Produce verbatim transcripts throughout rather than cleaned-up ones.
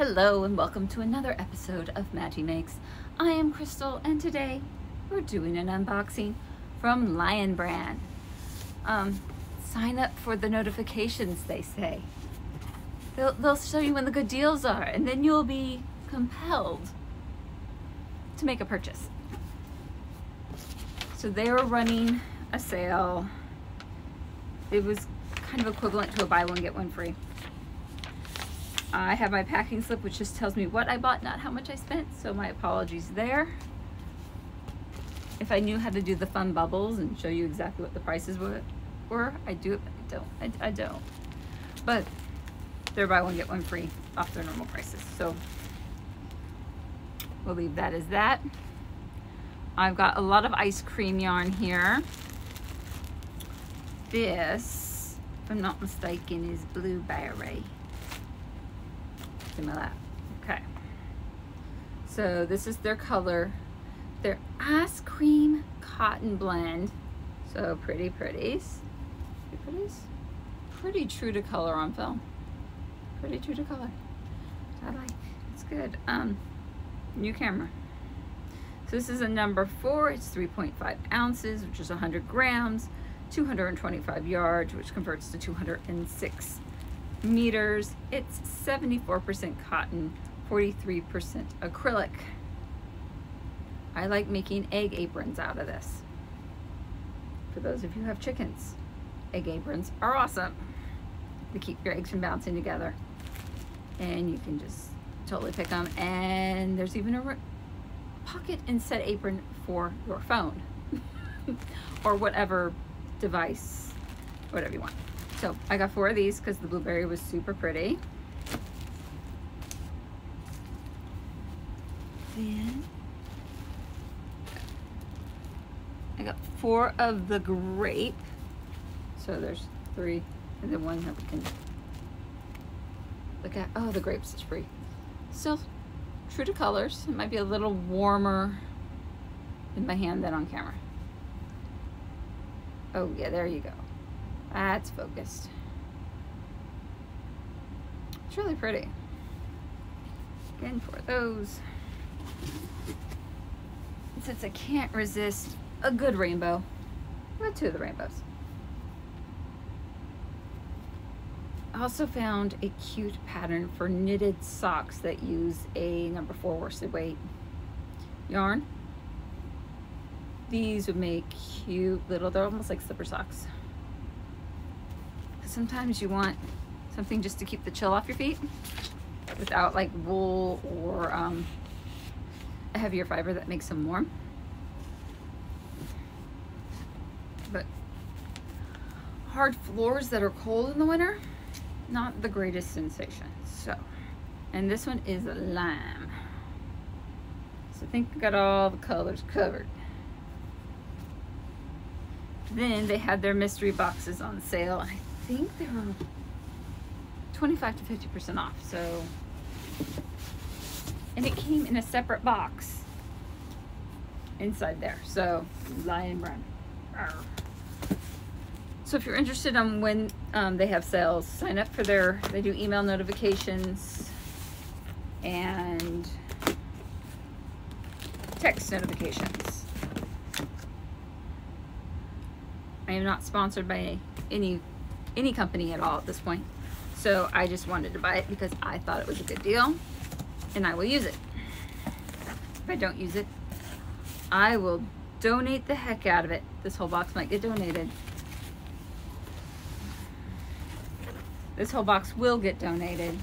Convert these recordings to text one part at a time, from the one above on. Hello and welcome to another episode of Matti Makes. I am Crystal and today we're doing an unboxing from Lion Brand. Um, sign up for the notifications, they say. They'll, they'll show you when the good deals are and then you'll be compelled to make a purchase. So they were running a sale. It was kind of equivalent to a buy one, get one free. I have my packing slip, which just tells me what I bought, not how much I spent, so my apologies there. If I knew how to do the fun bubbles and show you exactly what the prices were, I'd do it, but I don't. I, I don't. But they're buy one, get one free off their normal prices, so we'll leave that as that. I've got a lot of ice cream yarn here. This, if I'm not mistaken, is blueberry. In my lap. Okay, so this is their color, their ice cream cotton blend. So pretty pretties, pretty pretties, pretty true to color on film. Pretty true to color. I like. It's good. Um, new camera. So this is a number four. It's three point five ounces, which is one hundred grams, two hundred twenty-five yards, which converts to two hundred six meters. It's seventy-four percent cotton, forty-three percent acrylic. I like making egg aprons out of this. For those of you who have chickens, egg aprons are awesome. They keep your eggs from bouncing together. And you can just totally pick them. And there's even a pocket and set apron for your phone or whatever device, whatever you want. So I got four of these because the blueberry was super pretty. Then I got four of the grape. So there's three and then one that we can look at. Oh, the grapes is free. Still true to colors. It might be a little warmer in my hand than on camera. Oh yeah, there you go. That's focused. It's really pretty. Again, for those. And since I can't resist a good rainbow, I got two of the rainbows. I also found a cute pattern for knitted socks that use a number four worsted weight yarn. These would make cute little, they're almost like slipper socks. Sometimes you want something just to keep the chill off your feet without like wool or um, a heavier fiber that makes them warm. But hard floors that are cold in the winter, not the greatest sensation. So, and this one is lime. So I think we got all the colors covered. Then they had their mystery boxes on sale. I think they were twenty-five to fifty percent off, so. And it came in a separate box inside there, so Lion Brand. So if you're interested in when um, they have sales, sign up for their, they do email notifications and text notifications. I am not sponsored by any any company at all at this point, so I just wanted to buy it because I thought it was a good deal and I will use it. If I don't use it, I will donate the heck out of it. This whole box might get donated. This whole box will get donated.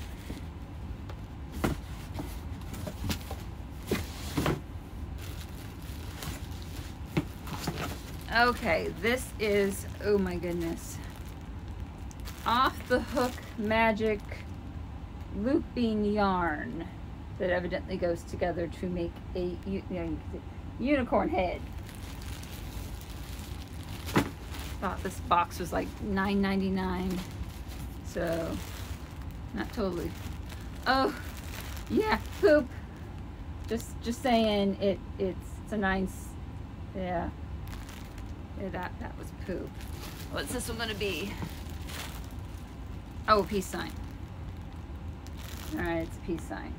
Okay, this is, oh my goodness, off the hook magic looping yarn that evidently goes together to make a you know, unicorn head. Thought this box was like nine ninety-nine, so not totally. Oh yeah, poop. Just just saying it. It's, it's a nice. Yeah. Yeah. That that was poop. What's this one gonna be? Oh, peace sign. All right, it's a peace sign.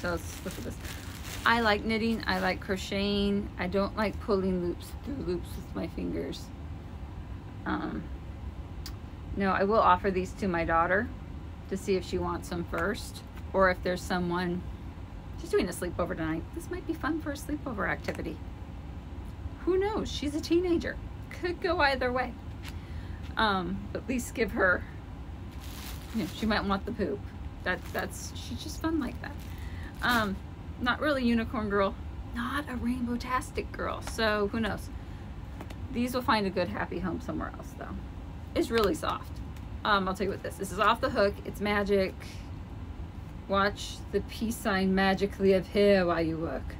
So let's look at this. I like knitting, I like crocheting. I don't like pulling loops through loops with my fingers. Um, no, I will offer these to my daughter to see if she wants them first, or if there's someone, she's doing a sleepover tonight. This might be fun for a sleepover activity. Who knows? She's a teenager. Could go either way. Um, at least give her, you know, she might want the poop. That, that's, she's just fun like that. Um, not really unicorn girl, not a rainbow-tastic girl, so who knows? These will find a good happy home somewhere else though. It's really soft. Um, I'll tell you what this, this is Off the Hook, it's magic. Watch the peace sign magically appear while you work.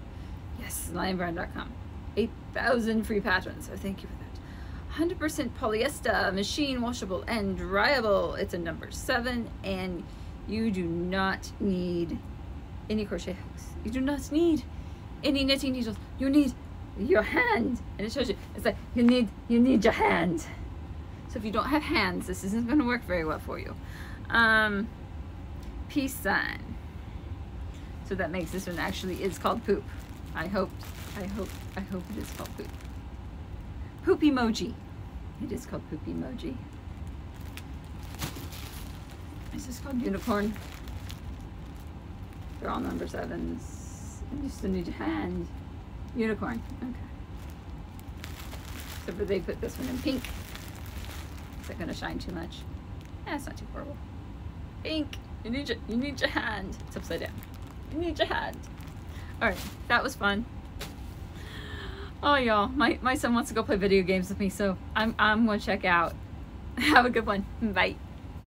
Yes, lion brand dot com. eight thousand free patterns, so thank you for that. one hundred percent polyester, machine washable and dryable. It's a number seven, and you do not need any crochet hooks. You do not need any knitting needles. You need your hand, and it shows you. It's like you need you need your hand. So if you don't have hands, this isn't going to work very well for you. Um, peace sign. So that makes this one actually is called poop. I hope I hope I hope it is called poop. Poop emoji. It is called poop emoji. Is this called unicorn? They're all number sevens. You still need a hand. Unicorn. Okay. Except for they put this one in pink. Is that gonna shine too much? Yeah, it's not too horrible. Pink. You need your, you need your hand. It's upside down. You need your hand. All right. That was fun. Oh y'all, my, my son wants to go play video games with me, so I'm, I'm gonna check out. Have a good one. Bye.